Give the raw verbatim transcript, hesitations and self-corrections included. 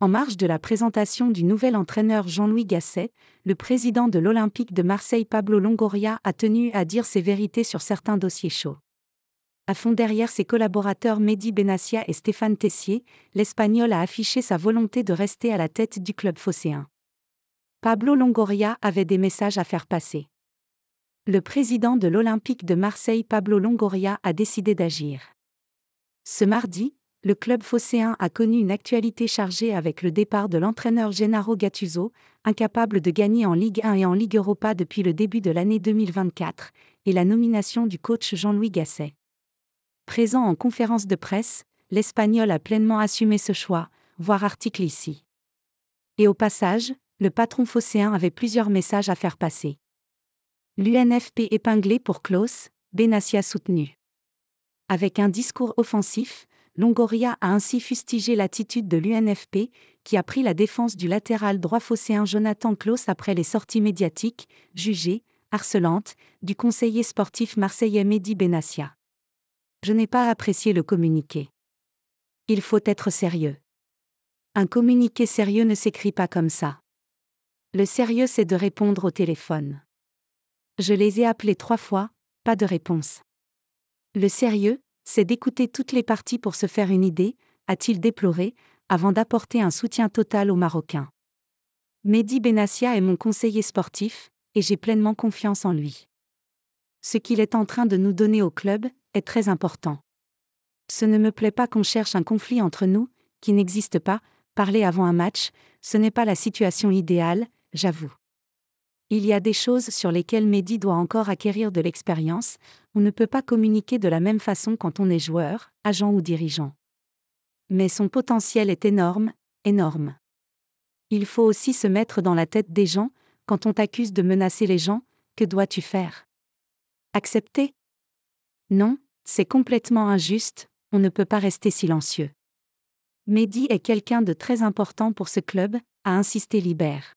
En marge de la présentation du nouvel entraîneur Jean-Louis Gasset, le président de l'Olympique de Marseille Pablo Longoria a tenu à dire ses vérités sur certains dossiers chauds. À fond derrière ses collaborateurs Mehdi Benatia et Stéphane Tessier, l'Espagnol a affiché sa volonté de rester à la tête du club phocéen. Pablo Longoria avait des messages à faire passer. Le président de l'Olympique de Marseille Pablo Longoria a décidé d'agir. Ce mardi, le club phocéen a connu une actualité chargée avec le départ de l'entraîneur Gennaro Gattuso, incapable de gagner en Ligue un et en Ligue Europa depuis le début de l'année deux mille vingt-quatre, et la nomination du coach Jean-Louis Gasset. Présent en conférence de presse, l'Espagnol a pleinement assumé ce choix, voir article ici. Et au passage, le patron phocéen avait plusieurs messages à faire passer. L'U N F P épinglé pour Clauss, Benatia soutenu. Avec un discours offensif, Longoria a ainsi fustigé l'attitude de l'U N F P, qui a pris la défense du latéral droit phocéen Jonathan Clauss après les sorties médiatiques, jugées harcelantes, du conseiller sportif marseillais Mehdi Benatia. Je n'ai pas apprécié le communiqué. Il faut être sérieux. Un communiqué sérieux ne s'écrit pas comme ça. Le sérieux, c'est de répondre au téléphone. Je les ai appelés trois fois, pas de réponse. Le sérieux, c'est d'écouter toutes les parties pour se faire une idée, a-t-il déploré, avant d'apporter un soutien total aux Marocains. Mehdi Benatia est mon conseiller sportif, et j'ai pleinement confiance en lui. Ce qu'il est en train de nous donner au club est très important. Ce ne me plaît pas qu'on cherche un conflit entre nous, qui n'existe pas, parler avant un match, ce n'est pas la situation idéale, j'avoue. Il y a des choses sur lesquelles Mehdi doit encore acquérir de l'expérience, on ne peut pas communiquer de la même façon quand on est joueur, agent ou dirigeant. Mais son potentiel est énorme, énorme. Il faut aussi se mettre dans la tête des gens, quand on t'accuse de menacer les gens, que dois-tu faire? Accepter? Non, c'est complètement injuste, on ne peut pas rester silencieux. Mehdi est quelqu'un de très important pour ce club, a insisté Libère.